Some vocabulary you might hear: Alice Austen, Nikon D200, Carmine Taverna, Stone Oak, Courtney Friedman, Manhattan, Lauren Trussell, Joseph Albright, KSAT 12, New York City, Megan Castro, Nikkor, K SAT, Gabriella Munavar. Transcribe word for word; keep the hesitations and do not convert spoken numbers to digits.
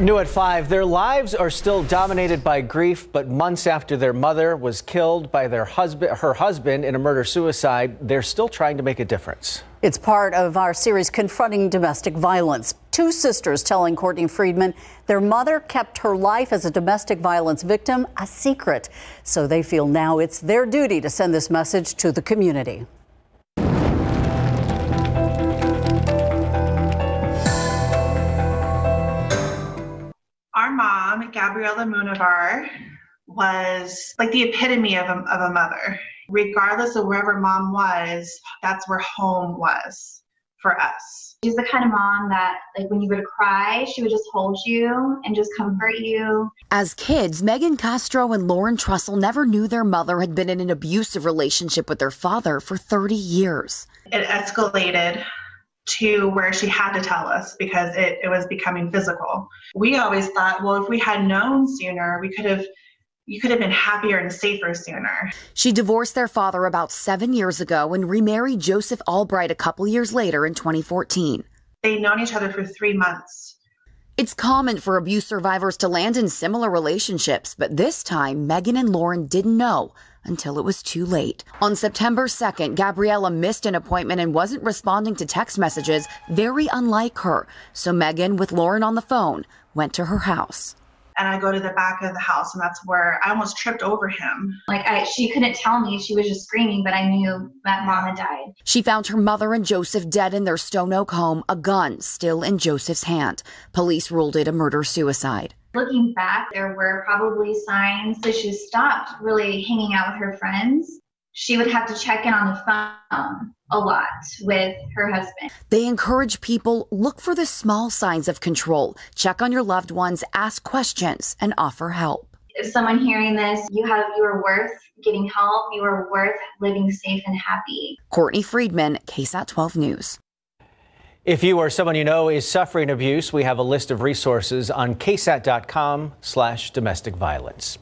New at five, their lives are still dominated by grief, but months after their mother was killed by their husband, her husband in a murder-suicide, they're still trying to make a difference. It's part of our series, Confronting Domestic Violence. Two sisters telling Courtney Friedman their mother kept her life as a domestic violence victim a secret. So they feel now it's their duty to send this message to the community. Our mom, Gabriella Munavar, was like the epitome of a, of a mother. Regardless of wherever mom was, that's where home was for us. She's the kind of mom that, like, when you would cry, she would just hold you and just comfort you. As kids, Megan Castro and Lauren Trussell never knew their mother had been in an abusive relationship with their father for thirty years. It escalated to where she had to tell us because it, it was becoming physical. We always thought, well, if we had known sooner, we could have, you could have been happier and safer sooner. She divorced their father about seven years ago and remarried Joseph Albright a couple years later in twenty fourteen. They'd known each other for three months. It's common for abuse survivors to land in similar relationships, but this time Megan and Lauren didn't know until it was too late. On September second, Gabriella missed an appointment and wasn't responding to text messages, very unlike her. So Megan, with Lauren on the phone, went to her house. And I go to the back of the house, and that's where I almost tripped over him. Like, I, she couldn't tell me. She was just screaming, but I knew that mom had died. She found her mother and Joseph dead in their Stone Oak home, a gun still in Joseph's hand. Police ruled it a murder-suicide. Looking back, there were probably signs that she stopped really hanging out with her friends. She would have to check in on the phone a lot with her husband. They encourage people, look for the small signs of control, check on your loved ones, ask questions, and offer help. If someone hearing this, you have, you are worth getting help, you are worth living safe and happy. Courtney Friedman, K SAT twelve News. If you or someone you know is suffering abuse, we have a list of resources on K SAT dot com slash domestic violence.